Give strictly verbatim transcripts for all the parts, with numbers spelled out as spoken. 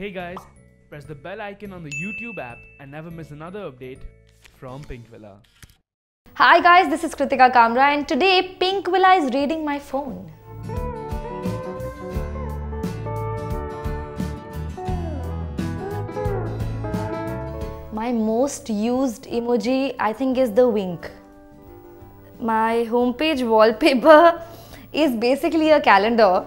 Hey guys, press the bell icon on the YouTube app and never miss another update from Pinkvilla. Hi guys, this is Kritika Kamra and today Pinkvilla is reading my phone. My most used emoji I think is the wink. My homepage wallpaper is basically a calendar.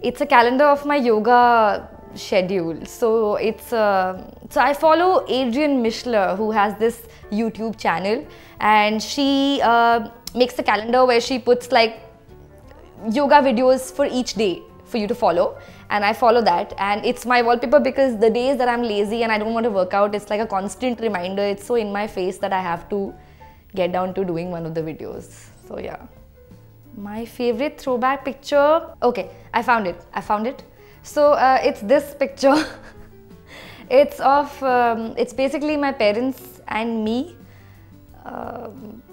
It's a calendar of my yoga schedule. So it's uh, so I follow Adrienne Michler, who has this YouTube channel, and she uh, makes a calendar where she puts like yoga videos for each day for you to follow, and I follow that, and it's my wallpaper because the days that I'm lazy and I don't want to work out, it's like a constant reminder. It's so in my face that I have to get down to doing one of the videos. So yeah. My favorite throwback picture, okay, I found it, I found it. So uh, it's this picture. It's of, um, it's basically my parents and me. Uh,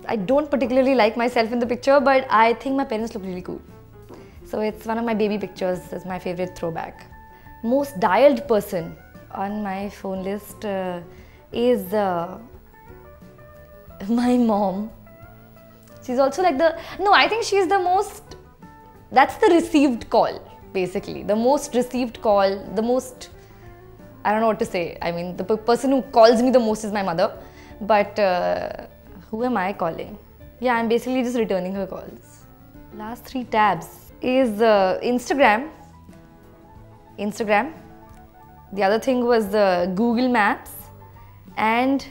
I don't particularly like myself in the picture, but I think my parents look really cool. So it's one of my baby pictures, is my favorite throwback. Most dialed person on my phone list uh, is uh, my mom. She's also like the, no, I think she's the most, that's the received call. Basically, the most received call, the most, I don't know what to say. I mean, the person who calls me the most is my mother, but uh, who am I calling? Yeah, I'm basically just returning her calls. Last three tabs is uh, Instagram, Instagram. The other thing was uh, Google Maps, and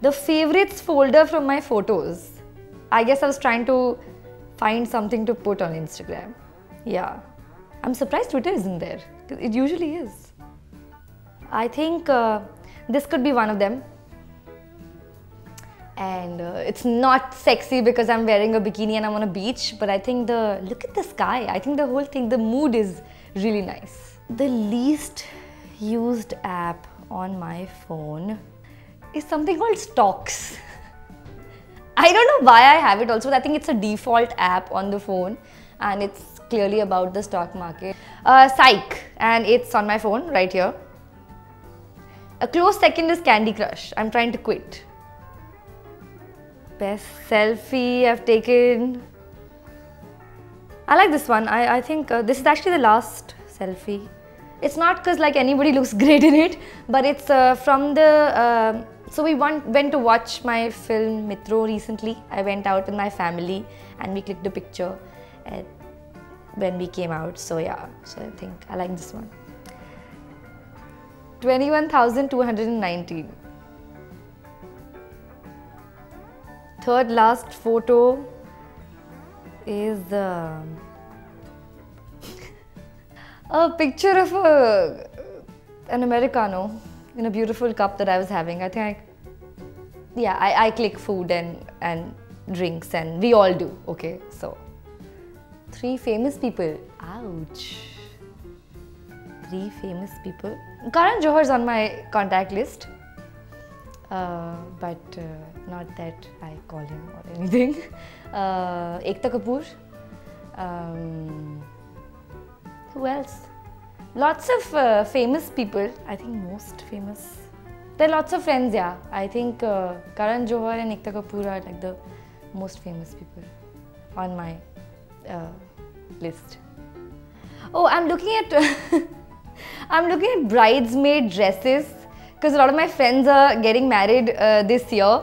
the favorites folder from my photos. I guess I was trying to find something to put on Instagram, yeah. I'm surprised Twitter isn't there. It usually is. I think uh, this could be one of them. And uh, it's not sexy because I'm wearing a bikini and I'm on a beach, but I think the, look at the sky. I think the whole thing, the mood is really nice. The least used app on my phone is something called Stocks. I don't know why I have it also, but I think it's a default app on the phone and it's clearly about the stock market. Uh, psych, and it's on my phone right here. A close second is Candy Crush. I'm trying to quit. Best selfie I've taken. I like this one. I, I think uh, this is actually the last selfie. It's not because like anybody looks great in it, but it's uh, from the, uh, so we want, went to watch my film Mitro recently. I went out with my family and we clicked a picture at when we came out, so yeah, so I think I like this one. twenty-one thousand two hundred nineteen. Third last photo is uh, a picture of a, an Americano in a beautiful cup that I was having. I think, I, yeah, I, I click food and, and drinks, and we all do, okay, so. Three famous people. Ouch. Three famous people. Karan Johar is on my contact list, uh, but uh, not that I call him or anything. Uh, Ekta Kapoor. Um, who else? Lots of uh, famous people. I think most famous. There are lots of friends, yeah. I think uh, Karan Johar and Ekta Kapoor are like the most famous people on my Uh, list. Oh, I'm looking at I'm looking at bridesmaid dresses because a lot of my friends are getting married uh, this year,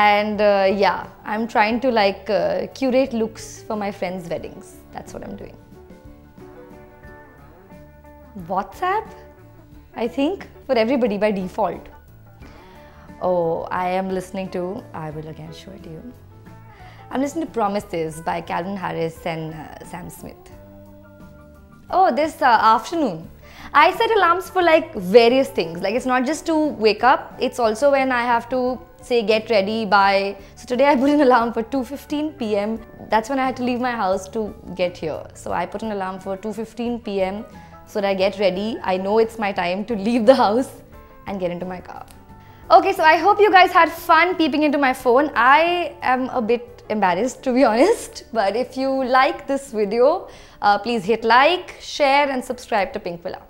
and uh, yeah, I'm trying to like uh, curate looks for my friends' weddings. That's what I'm doing. WhatsApp, I think, for everybody by default. Oh, I am listening to, I will again show it to you. I'm listening to Promises by Calvin Harris and uh, Sam Smith. Oh, this uh, afternoon. I set alarms for like various things. Like it's not just to wake up, it's also when I have to say get ready by. So today I put an alarm for two fifteen p m That's when I had to leave my house to get here. So I put an alarm for two fifteen p m so that I get ready. I know it's my time to leave the house and get into my car. Okay, so I hope you guys had fun peeping into my phone. I am a bit embarrassed to be honest, but if you like this video, uh, please hit like, share and subscribe to Pinkvilla.